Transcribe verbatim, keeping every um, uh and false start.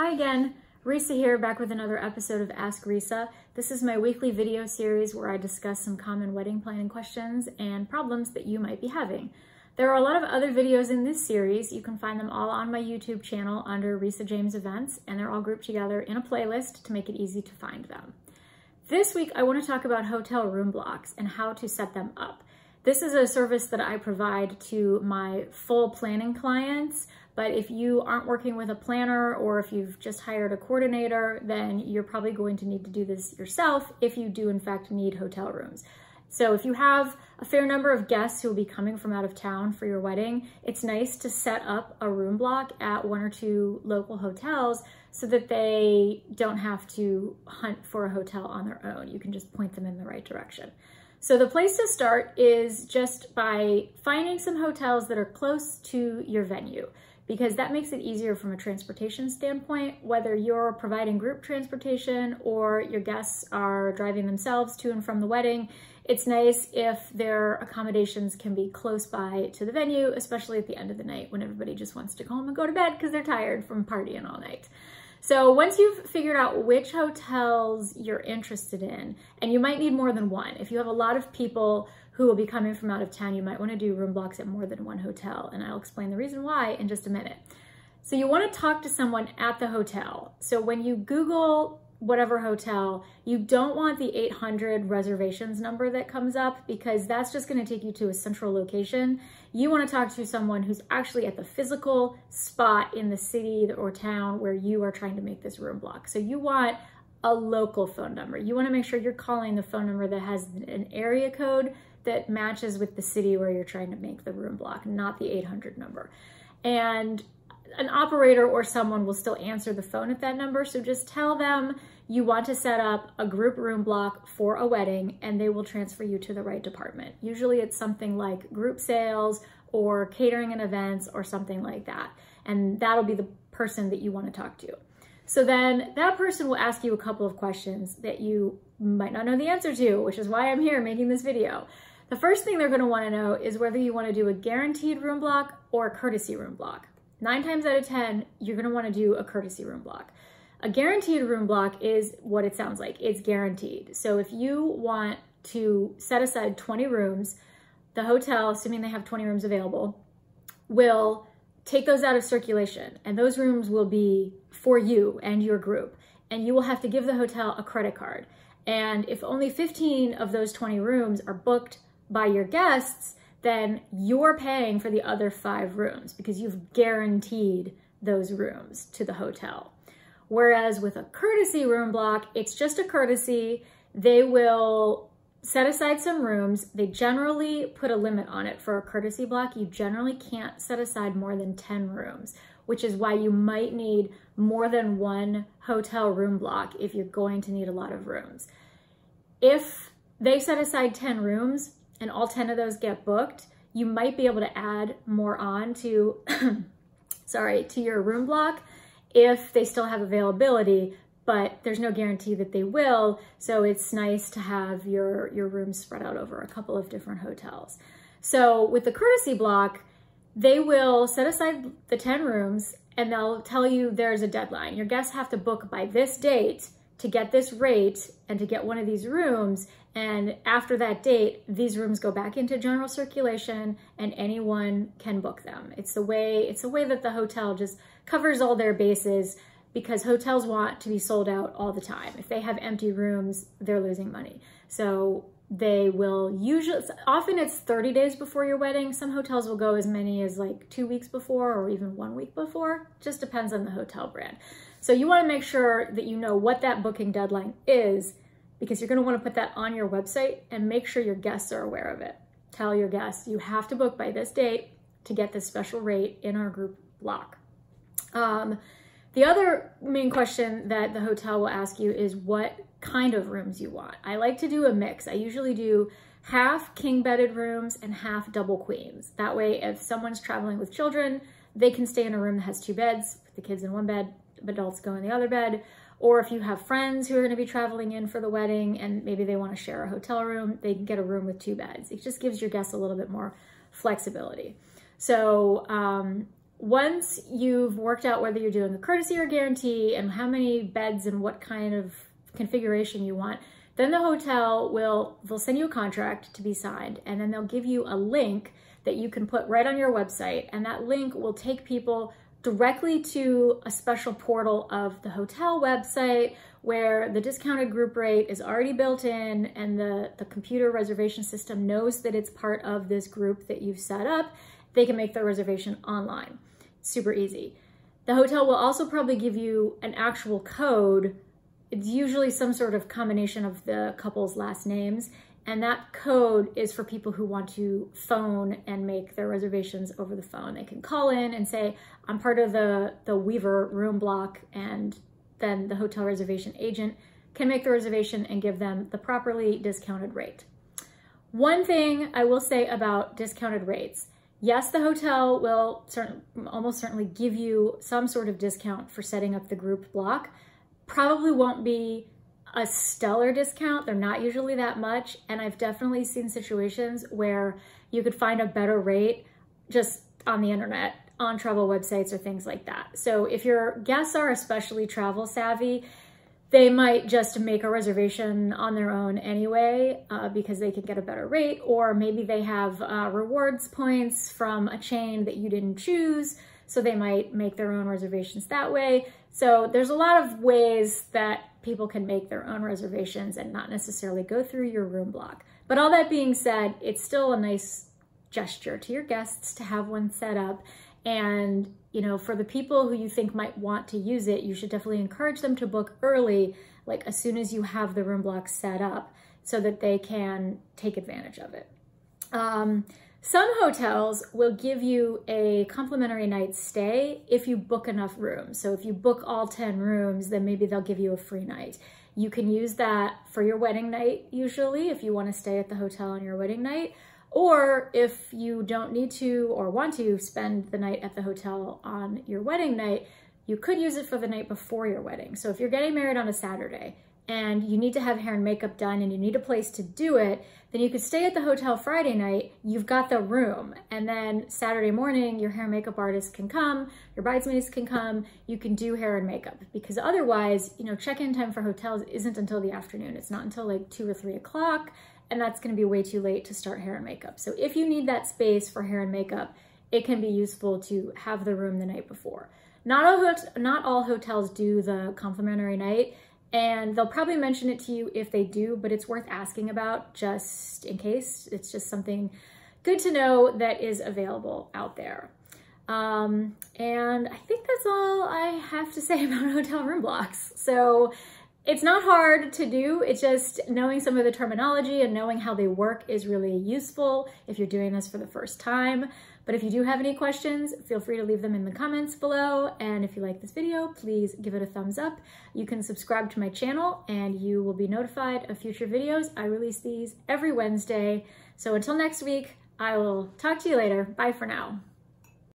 Hi again, Risa here, back with another episode of Ask Risa. This is my weekly video series where I discuss some common wedding planning questions and problems that you might be having. There are a lot of other videos in this series. You can find them all on my YouTube channel under Risa James Events, and they're all grouped together in a playlist to make it easy to find them. This week, I want to talk about hotel room blocks and how to set them up. This is a service that I provide to my full planning clients, but if you aren't working with a planner or if you've just hired a coordinator, then you're probably going to need to do this yourself if you do in fact need hotel rooms. So if you have a fair number of guests who will be coming from out of town for your wedding, it's nice to set up a room block at one or two local hotels so that they don't have to hunt for a hotel on their own. You can just point them in the right direction. So the place to start is just by finding some hotels that are close to your venue, because that makes it easier from a transportation standpoint, whether you're providing group transportation or your guests are driving themselves to and from the wedding. It's nice if their accommodations can be close by to the venue, especially at the end of the night when everybody just wants to go home and go to bed because they're tired from partying all night. So once you've figured out which hotels you're interested in, and you might need more than one. If you have a lot of people who will be coming from out of town, you might want to do room blocks at more than one hotel, and I'll explain the reason why in just a minute. So you want to talk to someone at the hotel. So when you Google whatever hotel, you don't want the eight hundred reservations number that comes up, because that's just going to take you to a central location. You want to talk to someone who's actually at the physical spot in the city or town where you are trying to make this room block. So you want a local phone number. You want to make sure you're calling the phone number that has an area code that matches with the city where you're trying to make the room block, not the eight hundred number. And an operator or someone will still answer the phone at that number. So just tell them you want to set up a group room block for a wedding, and they will transfer you to the right department. Usually it's something like group sales or catering and events or something like that. And that'll be the person that you want to talk to. So then that person will ask you a couple of questions that you might not know the answer to, which is why I'm here making this video. The first thing they're going to want to know is whether you want to do a guaranteed room block or a courtesy room block. Nine times out of ten, you're gonna wanna do a courtesy room block. A guaranteed room block is what it sounds like, it's guaranteed. So if you want to set aside twenty rooms, the hotel, assuming they have twenty rooms available, will take those out of circulation, and those rooms will be for you and your group, and you will have to give the hotel a credit card. And if only fifteen of those twenty rooms are booked by your guests, then you're paying for the other five rooms because you've guaranteed those rooms to the hotel. Whereas with a courtesy room block, it's just a courtesy. They will set aside some rooms. They generally put a limit on it for a courtesy block. You generally can't set aside more than ten rooms, which is why you might need more than one hotel room block if you're going to need a lot of rooms. If they set aside ten rooms, and all ten of those get booked, you might be able to add more on to, sorry, to your room block if they still have availability, but there's no guarantee that they will. So it's nice to have your, your rooms spread out over a couple of different hotels. So with the courtesy block, they will set aside the ten rooms, and they'll tell you there's a deadline. Your guests have to book by this date to get this rate and to get one of these rooms. And after that date, these rooms go back into general circulation and anyone can book them. It's a way, it's a way that the hotel just covers all their bases, because hotels want to be sold out all the time. If they have empty rooms, they're losing money. So they will usually, often it's thirty days before your wedding. Some hotels will go as many as like two weeks before or even one week before, just depends on the hotel brand. So you want to make sure that you know what that booking deadline is, because you're going to want to put that on your website and make sure your guests are aware of it. Tell your guests, you have to book by this date to get this special rate in our group block. Um, the other main question that the hotel will ask you is what kind of rooms you want. I like to do a mix. I usually do half king bedded rooms and half double queens. That way, if someone's traveling with children, they can stay in a room that has two beds, with the kids in one bed, adults go in the other bed. Or if you have friends who are going to be traveling in for the wedding and maybe they want to share a hotel room, they can get a room with two beds. It just gives your guests a little bit more flexibility. So um, once you've worked out whether you're doing a courtesy or guarantee and how many beds and what kind of configuration you want, then the hotel will they'll send you a contract to be signed, and then they'll give you a link that you can put right on your website, and that link will take people directly to a special portal of the hotel website where the discounted group rate is already built in, and the, the computer reservation system knows that it's part of this group that you've set up. They can make their reservation online. Super easy. The hotel will also probably give you an actual code. It's usually some sort of combination of the couple's last names, and that code is for people who want to phone and make their reservations over the phone. They can call in and say, I'm part of the, the Weaver room block, and then the hotel reservation agent can make the reservation and give them the properly discounted rate. One thing I will say about discounted rates, yes, the hotel will certain, almost certainly give you some sort of discount for setting up the group block. Probably won't be a stellar discount. They're not usually that much. And I've definitely seen situations where you could find a better rate just on the internet, on travel websites or things like that. So if your guests are especially travel savvy, they might just make a reservation on their own anyway uh, because they can get a better rate, or maybe they have uh, rewards points from a chain that you didn't choose. So they might make their own reservations that way. So there's a lot of ways that people can make their own reservations and not necessarily go through your room block. But all that being said, it's still a nice gesture to your guests to have one set up. And, you know, for the people who you think might want to use it, you should definitely encourage them to book early, like as soon as you have the room block set up, so that they can take advantage of it. Um, Some hotels will give you a complimentary night stay if you book enough rooms. So if you book all ten rooms, then maybe they'll give you a free night. You can use that for your wedding night, usually, if you want to stay at the hotel on your wedding night, or if you don't need to or want to spend the night at the hotel on your wedding night, you could use it for the night before your wedding. So if you're getting married on a Saturday, and you need to have hair and makeup done and you need a place to do it, then you could stay at the hotel Friday night, you've got the room, and then Saturday morning, your hair and makeup artist can come, your bridesmaids can come, you can do hair and makeup. Because otherwise, you know, check-in time for hotels isn't until the afternoon. It's not until like two or three o'clock, and that's gonna be way too late to start hair and makeup. So if you need that space for hair and makeup, it can be useful to have the room the night before. Not all, not all hotels do the complimentary night, and they'll probably mention it to you if they do, but it's worth asking about just in case. It's just something good to know that is available out there. Um, and I think that's all I have to say about hotel room blocks. So it's not hard to do. It's just knowing some of the terminology and knowing how they work is really useful if you're doing this for the first time. But if you do have any questions, feel free to leave them in the comments below. And if you like this video, please give it a thumbs up. You can subscribe to my channel and you will be notified of future videos. I release these every Wednesday. So until next week, I will talk to you later. Bye for now.